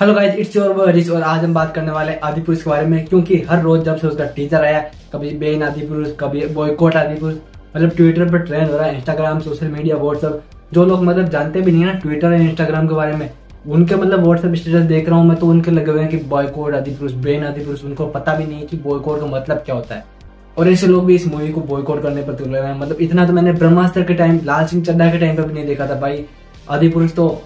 Hello guys, it's your boy Rich और आज हम बात करने वाले आदिपुरुष के बारे में, क्योंकि हर रोज जब से उसका टीजर आया, कभी बैन आदिपुरुष, कभी बॉयकॉट आदिपुरुष, मतलब ट्विटर पर ट्रेंड हो रहा है। इंस्टाग्राम, सोशल मीडिया, व्हाट्सएप, जो लोग मतलब जानते भी नहीं है ना ट्विटर और इंस्टाग्राम के बारे में, उनके मतलब व्हाट्सएप स्टेटस देख रहा हूँ मैं तो उनके लगे हुए हैं कि बॉयकॉट आदिपुरुष, बैन आदिपुरुष। उनको पता भी नहीं है कि बॉयकॉट का मतलब क्या होता है और ऐसे लोग भी इस मूवी को बॉयकॉट करने पर तुले हुए हैं। मतलब इतना तो मैंने ब्रह्मास्त्र के टाइम, लाल सिंह चड्ढा के टाइम पर भी नहीं देखा था भाई। आदिपुरुष तो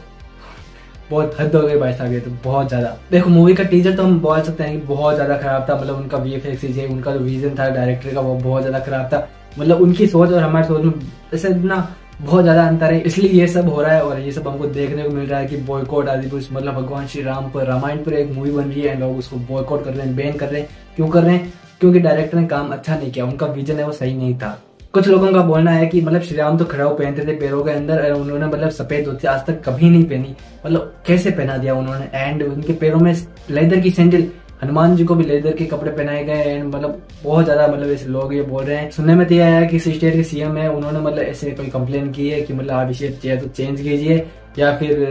बहुत हद हो गई भाई साहब, ये तो बहुत ज्यादा। देखो मूवी का टीजर तो हम बोल सकते हैं कि बहुत ज्यादा खराब था। मतलब उनका वीएफएक्स, उनका जो विजन था डायरेक्टर का, वो बहुत ज्यादा खराब था। मतलब उनकी सोच और हमारी सोच में ऐसे इतना बहुत ज्यादा अंतर है, इसलिए ये सब हो रहा है और ये सब हमको देखने को मिल रहा है कि बॉयकॉट आदिपुरुष। मतलब भगवान श्री राम पर, रामायण पर एक मूवी बन रही है, लोग उसको बॉयकॉट कर रहे हैं, बैन कर रहे हैं। क्यों कर रहे हैं? क्योंकि डायरेक्टर ने काम अच्छा नहीं किया, उनका विजन है वो सही नहीं था। कुछ लोगों का बोलना है कि मतलब श्री राम तो खड़ाऊ पहनते थे पैरों के अंदर, उन्होंने मतलब सफेद धोती आज तक कभी नहीं पहनी, मतलब कैसे पहना दिया उन्होंने। एंड उनके पैरों में लेदर की सैंडल, हनुमान जी को भी लेदर के कपड़े पहनाए गए। एंड मतलब बहुत ज्यादा मतलब ऐसे लोग ये बोल रहे हैं। सुनने में तो यह आया कि स्टेट के सीएम है, उन्होंने मतलब ऐसे कोई कंप्लेन की है कि मतलब आप इसे तो चेंज कीजिए या फिर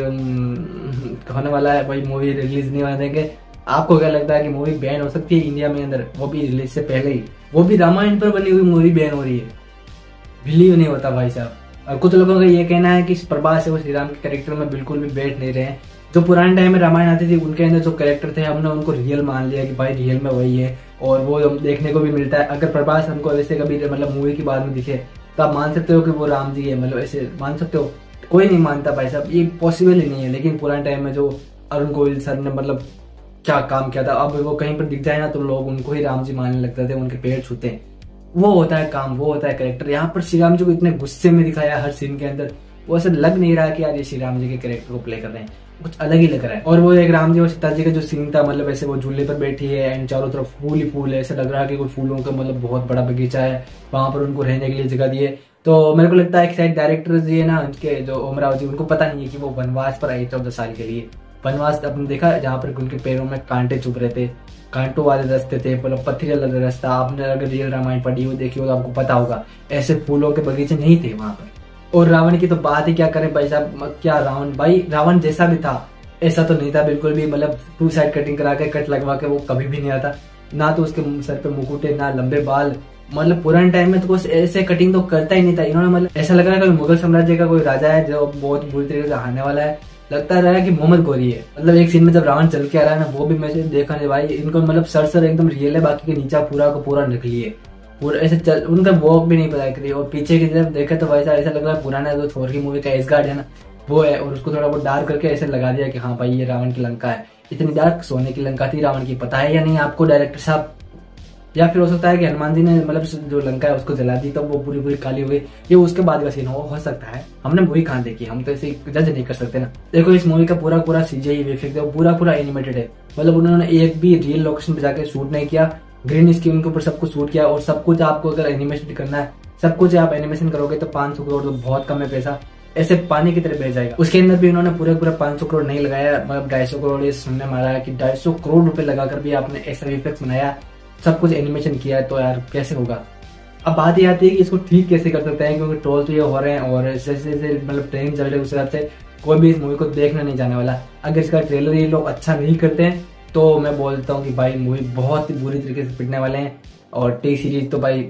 होने वाला है भाई मूवी रिलीज नहीं होने देंगे। आपको क्या लगता है कि मूवी बैन हो सकती है इंडिया में अंदर, वो भी रिलीज से पहले ही? वो भी रामायण पर बनी हुई मूवी बैन हो रही है, बिलीव नहीं होता भाई साहब। और कुछ लोगों का ये कहना है कि प्रभास है वो श्री राम के कैरेक्टर में बिल्कुल भी बैठ नहीं रहे हैं। जो पुराने टाइम में रामायण आती थी उनके अंदर जो कैरेक्टर थे, हमने उनको रियल मान लिया कि भाई रियल में वही है और वो हम देखने को भी मिलता है। अगर प्रभास हमको वैसे कभी मतलब मूवी के बाद में दिखे तो आप मान सकते हो कि वो राम जी है, मतलब ऐसे मान सकते हो? कोई नहीं मानता भाई साहब, ये पॉसिबल ही नहीं है। लेकिन पुराने टाइम में जो अरुण गोविल सर ने मतलब क्या काम किया था, अब वो कहीं पर दिख जाए ना तो लोग उनको ही राम जी मानने लगते थे, उनके पैर छूते। वो होता है काम, वो होता है कैरेक्टर। यहाँ पर श्री राम जी को इतने गुस्से में दिखाया हर सीन के अंदर, वो ऐसा लग नहीं रहा कि यार ये श्री राम जी के कैरेक्टर को प्ले कर रहे हैं, कुछ अलग ही लग रहा है। और वो एक राम जी और सीता जी का जो सीन था, मतलब ऐसे वो झूले पर बैठी है एंड चारों तरफ फूल ही फूल है, ऐसा लग रहा है कि कोई फूलों का मतलब बहुत बड़ा बगीचा है, वहां पर उनको रहने के लिए जगह दी है। तो मेरे को लगता है एक साइड डायरेक्टर जी है ना, उनके जो अमरावती, उनको पता नहीं है कि वो वनवास पर आई थे 10 साल के लिए। वनवास आपने देखा जहाँ पर उनके पैरों में कांटे चुभ रहे थे, कांटों वाले रास्ते थे, मतलब पत्थर वाला रास्ता। आपने अगर रियल रामायण पढ़ी हो, देखी हो तो आपको पता होगा ऐसे फूलों के बगीचे नहीं थे वहां पर। और रावण की तो बात ही क्या करें भाई साहब, क्या रावण, भाई रावण जैसा भी था ऐसा तो नहीं था बिल्कुल भी। मतलब 2 साइड कटिंग करा के कट लगवा के वो कभी भी नहीं आता ना, तो उसके सर पे मुकुटे ना लंबे बाल। मतलब पुराने टाइम में तो कुछ ऐसे कटिंग तो करता ही नहीं था। इन्होंने मतलब ऐसा लग रहा है कोई मुगल साम्राज्य का कोई राजा है जो बहुत बुरी तरीके से हारने वाला है, लगता रहा है कि मोहम्मद गोरी है। मतलब एक सीन में जब रावण चल के आ रहा है ना, वो भी मैंने देखा नहीं भाई, इनको मतलब सर एकदम रियल है, बाकी के नीचा पूरा को पूरा नकली है, पूरा ऐसे चल, उनका वॉक भी नहीं पता करिए। और पीछे की तरफ देखा तो वैसा ऐसा लग रहा है पुराना जो थोर की मूवी का एस गार्ड है ना, वो है, और उसको थोड़ा बहुत डार्क करके ऐसे लगा दिया कि हाँ भाई ये रावण की लंका है। इतनी डार्क सोने की लंका थी रावण की, पता है या नहीं आपको डायरेक्टर साहब? या फिर हो सकता है कि हनुमान जी ने मतलब जो लंका है उसको जला दी तो वो पूरी पूरी काली हो गई, ये उसके बाद का सीन हो सकता है। हमने मूवी कहाँ देखी, हम तो ऐसे जज नहीं कर सकते ना। देखो इस मूवी का पूरा पूरा सीजीआई इफेक्ट है, पूरा पूरा एनिमेटेड है। मतलब उन्होंने एक भी रियल लोकेशन पे जाके शूट नहीं किया, ग्रीन स्क्रीन के ऊपर सब कुछ शूट किया। और सब कुछ आपको अगर एनिमेशन करना है, सब कुछ आप एनिमेशन करोगे तो 500 करोड़ तो बहुत कम है पैसा, ऐसे पानी की तरह बह जाएगा। उसके अंदर भी उन्होंने पूरा पूरा 500 करोड़ नहीं लगाया, मतलब 250 करोड़। ये सुनने में आ रहा है कि 250 करोड़ रुपए लगाकर भी आपने ऐसा इफेक्ट बनाया, सब कुछ एनिमेशन किया है, तो यार कैसे होगा? अब बात ये आती है कि इसको ठीक कैसे कर सकते हैं, क्योंकि ट्रोल तो ये हो रहे हैं और जैसे जैसे मतलब ट्रेंड चल रहे हैं उस हिसाब से कोई भी इस मूवी को देखना नहीं जाने वाला। अगर इसका ट्रेलर ये लोग अच्छा नहीं करते हैं तो मैं बोलता हूँ कि भाई मूवी बहुत ही बुरी तरीके से पिटने वाले हैं। और टी सीरीज तो भाई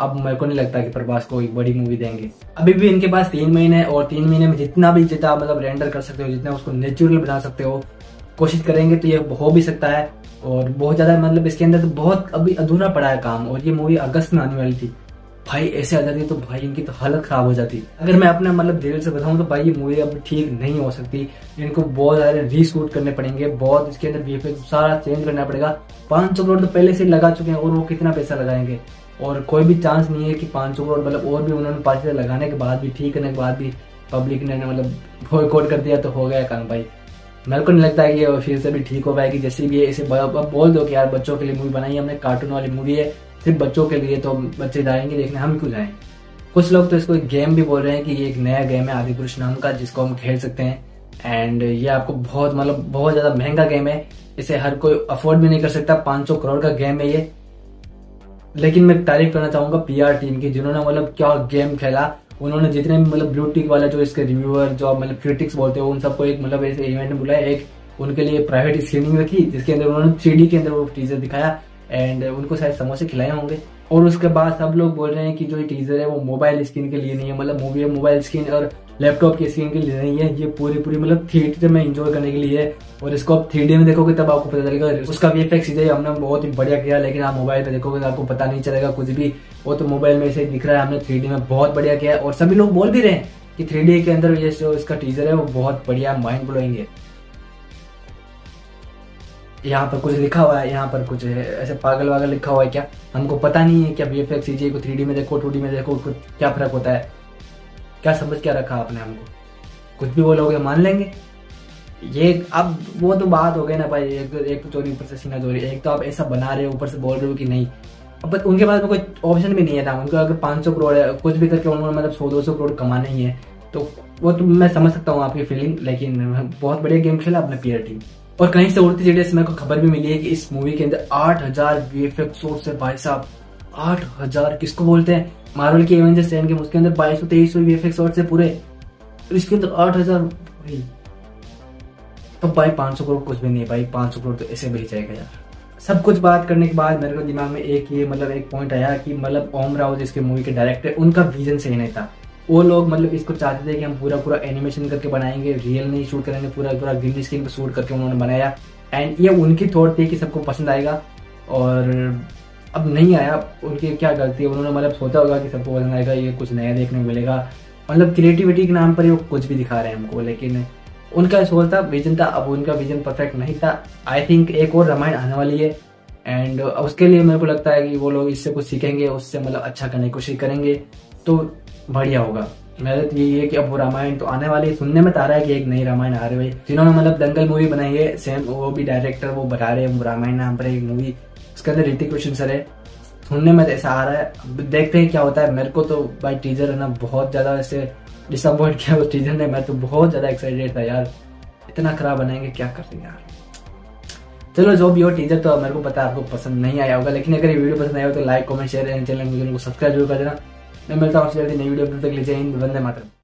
अब मेरे को नहीं लगता कि प्रभास को एक बड़ी मूवी देंगे। अभी भी इनके पास 3 महीने है और 3 महीने में जितना मतलब रेंडर कर सकते हो, जितना उसको नेचुरल बना सकते हो, कोशिश करेंगे तो ये हो भी सकता है। और बहुत ज्यादा मतलब इसके अंदर तो बहुत अभी अधूरा पड़ा है काम, और ये मूवी अगस्त में आने वाली थी भाई, ऐसे आ जाती तो भाई इनकी तो हालत खराब हो जाती। अगर मैं अपना मतलब दिल से बताऊं तो भाई ये मूवी अब ठीक नहीं हो सकती, इनको बहुत ज्यादा रीशूट करने पड़ेंगे, बहुत इसके अंदर वीएफएक्स सारा चेंज करना पड़ेगा। 500 करोड़ तो पहले से लगा चुके हैं और वो कितना पैसा लगाएंगे, और कोई भी चांस नहीं है कि 500 करोड़ मतलब और भी उन्होंने 5 साल लगाने के बाद भी, ठीक करने के बाद भी पब्लिक ने मतलब बॉयकॉट कर दिया तो हो गया काम भाई। मेरे को नहीं लगता है कि ये फिर से भी ठीक हो पाएगी। जैसे भी है इसे बोल दो कि यार बच्चों के लिए मूवी बनाई है हमने, कार्टून वाली मूवी है सिर्फ बच्चों के लिए, तो बच्चे जाएंगे देखने, हम क्यों जाएं? कुछ लोग तो इसको एक गेम भी बोल रहे हैं कि ये एक नया गेम है आदिपुरुष नाम का, जिसको हम खेल सकते हैं। एंड ये आपको बहुत मतलब बहुत ज्यादा महंगा गेम है, इसे हर कोई अफोर्ड भी नहीं कर सकता, 500 करोड़ का गेम है ये। लेकिन मैं तारीफ करना चाहूंगा PR टीम की, जिन्होंने मतलब क्या गेम खेला। उन्होंने जितने मतलब ब्लू टिक वाला जो इसके रिव्यूअर, जो मतलब क्रिटिक्स बोलते हो, उन सबको एक मतलब ऐसे इवेंट में बुलाया, एक उनके लिए प्राइवेट स्क्रीनिंग रखी, जिसके अंदर उन्होंने 3D के अंदर वो टीजर दिखाया एंड उनको शायद समोसे खिलाए होंगे। और उसके बाद सब लोग बोल रहे हैं कि जो ये टीजर है वो मोबाइल स्क्रीन के लिए नहीं है, मतलब मूवी है मोबाइल स्क्रीन और लैपटॉप की स्क्रीन के लिए नहीं है, ये पूरी मतलब थिएटर में एंजॉय करने के लिए है। और इसको आप 3D में देखोगे तब आपको पता चलेगा, उसका भी इफेक्ट सीधा हमने बहुत ही बढ़िया किया, लेकिन आप मोबाइल पे देखोगे तो आपको पता नहीं चलेगा कुछ भी, वो तो मोबाइल में ऐसे दिख रहा है। हमने 3D में बहुत बढ़िया किया है और सभी लोग बोल भी रहे हैं कि 3D के अंदर ये जो इसका टीजर है वो बहुत बढ़िया माइंड ब्लोइंग है। यहाँ पर कुछ लिखा हुआ है, यहाँ पर कुछ ऐसे पागल वागल लिखा हुआ है, क्या हमको पता नहीं है क्या वीएफएक्स सीजीआई को 3D में देखो 2D में देखो क्या फर्क होता है, क्या समझ क्या रखा आपने हमको, कुछ भी बोलोगे मान लेंगे ये। अब वो तो बात हो गई ना भाई, एक तो चोरी ऊपर से सीना चोरी, एक तो आप ऐसा बना रहे हो ऊपर से बोल रहे हो कि नहीं। अब उनके पास में कोई ऑप्शन भी नहीं है था, उनको अगर 500 करोड़ है कुछ भी करके उन्होंने मतलब 100-200 करोड़ कमाना ही है, तो वो तो मैं समझ सकता हूँ आपकी फीलिंग, लेकिन बहुत बढ़िया गेम खेला अपने पीआर टीम। और कहीं से उड़ती चीजें मेरे को खबर भी मिली है कि इस मूवी के अंदर 8000 वीएफएक्स शॉट्स है भाई साहब, 8000 किसको बोलते हैं, मार्वल के एवेंजर्स के उसके अंदर 2200-2300 वीएफएक्स शॉट्स है पूरे, इसके अंदर 8000 तो भाई 500 करोड़ कुछ भी नहीं भाई, 500 करोड़ तो ऐसे भेज जाएगा यार। सब कुछ बात करने के बाद मेरे को दिमाग में एक ये मतलब एक पॉइंट आया कि मतलब ओम राव जिसके मूवी के डायरेक्टर, उनका विजन सही नहीं था। वो लोग मतलब इसको चाहते थे कि हम पूरा एनिमेशन करके बनाएंगे, रियल नहीं शूट करेंगे, पूरा ग्रीन स्क्रीन पर शूट करके उन्होंने बनाया एंड ये उनकी थॉट थी कि सबको पसंद आएगा। और अब नहीं आया, उनकी क्या गलती है, उन्होंने मतलब सोचा होगा कि सबको पसंद आएगा, ये कुछ नया देखने को मिलेगा, मतलब क्रिएटिविटी के नाम पर वो कुछ भी दिखा रहे हैं हमको, लेकिन उनका सोच था विजन था, अब उनका विजन परफेक्ट नहीं था। आई थिंक एक और रामायण आने वाली है एंड उसके लिए मेरे को लगता है कि वो लोग इससे कुछ सीखेंगे, उससे मतलब अच्छा करने की कोशिश करेंगे तो बढ़िया होगा। मेहनत तो यही है कि अब वो रामायण तो आने वाली, सुनने में तो आ रहा है कि एक नई रामायण आ रही है, जिन्होंने मतलब दंगल मूवी बनाई है सेम वो भी डायरेक्टर वो बना रहे हैं रामायण नाम पर एक मूवी, उसके अंदर ऋतिक रोशन सर है, सुनने में ऐसा आ रहा है, देखते हैं क्या होता है। मेरे को तो भाई टीजर है ना बहुत ज़्यादा ऐसे डिसअपॉइंट किया उस टीजर ने, मैं तो बहुत ज़्यादा एक्साइटेड था यार, इतना खराब बनाएंगे क्या करते यार। चलो जो भी हो टीजर तो मेरे को पता है आपको पसंद नहीं आया होगा, लेकिन अगर ये वीडियो पसंद आया हो तो like comment share and channel को सब्सक्राइब जरूर कर देना। मैं मिलता हूँ आपसे जल्दी नई वीडियो, तब तक लीजिए वंदे मातरम।